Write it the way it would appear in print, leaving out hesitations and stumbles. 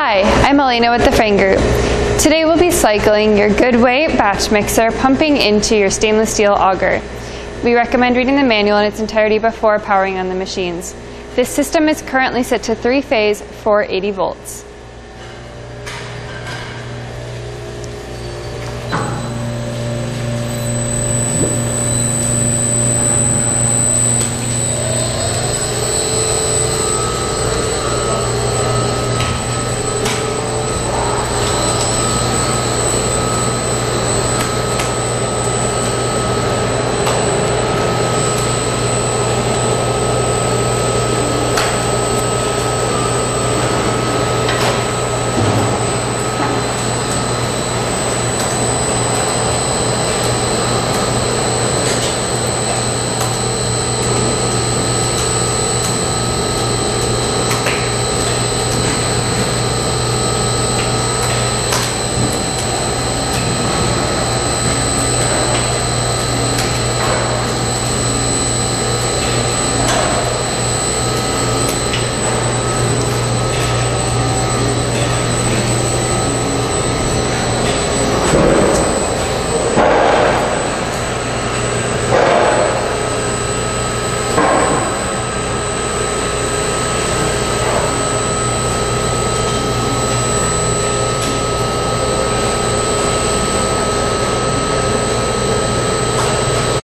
Hi, I'm Elena with the Friend Group. Today we'll be cycling your Goodway batch mixer pumping into your stainless steel auger. We recommend reading the manual in its entirety before powering on the machines. This system is currently set to 3-phase 480 volts.